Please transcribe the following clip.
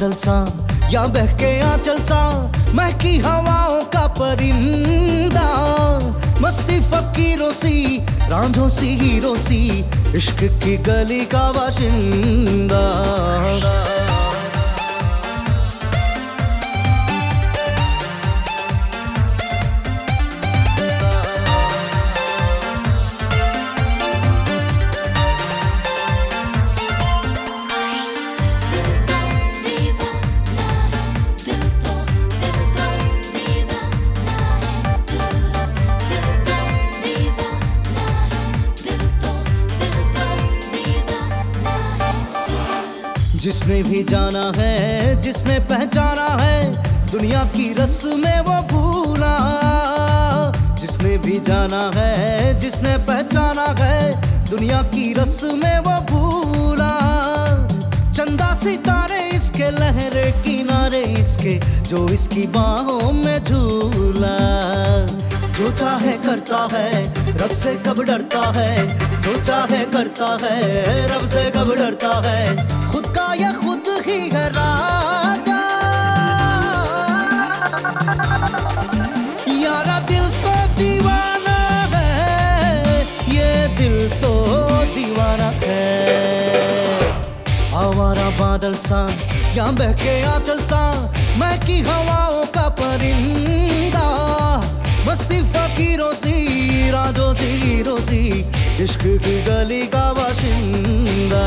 बादल सा या बहके आंचल सा महकी हवाओं का परिंदा, मस्ती फकीरों सी रांझों सी हीरों सी इश्क की गली का बाशिंदा। जिसने भी जाना है जिसने पहचाना है दुनिया की रस्में वो भूला, जिसने भी जाना है जिसने पहचाना है दुनिया की रस्में वो भूला। चंदा सितारे इसके लहरे किनारे इसके जो इसकी बाहों में झूला। जो चाहे करता है रब से कब डरता है, जो चाहे करता है रब से कब डरता है, ये खुद ही है राजा। यारा दिल तो दीवाना है, ये दिल तो दीवाना है। आवारा बादल सा या बहके आंचल सा महकी हवाओं का परिंदा, मस्ती फकीरों सी राजों सी हीरों सी इश्क की गली का बाशिंदा।